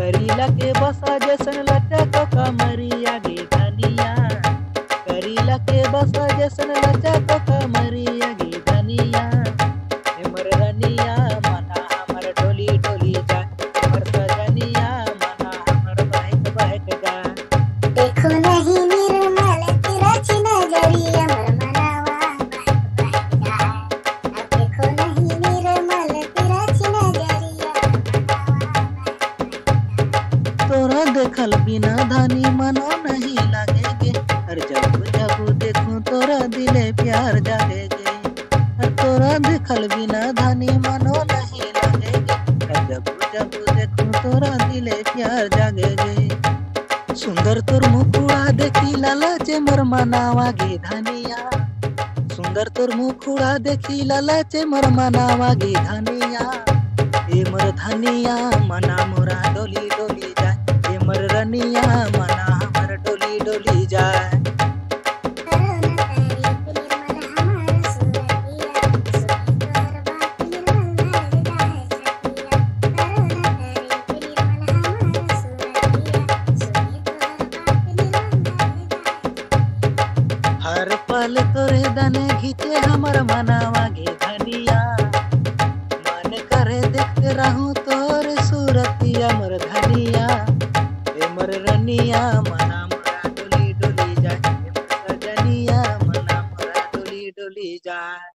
करिला के बसा जैसन लटक कमरिया गे धनिया, करिला के बसा जैसन लटक कमरिया गे धनिया। हमर धनिया मना हमर डोली डोली जा, हमर सजनिया मना हमर बहक बहक जा। देखो नहीं निर्मल तेरा चिन्ह जरिया तोरा देखल बिना धनी मनो नहीं लगेगे। हर जब जब देखो तोरा दिले प्यार जागेगे। हर तोरा देखल बिना धनी मनो नहीं लगेगे। हर जब जब देखो तोरा दिले प्यार जागेगे। सुंदर तोर मुखुड़ा देखी लालच मोर मनावा गे धनिया, सुंदर तोर मुखुड़ा देखी लालच मोर मनावा गे धनिया। ए मोर धनिया मना मोरा डोली डोली जाए, हमर रनिया मना हमर डोली डोली जाए। हर पल तोरे दने घिचे हमर मनावा।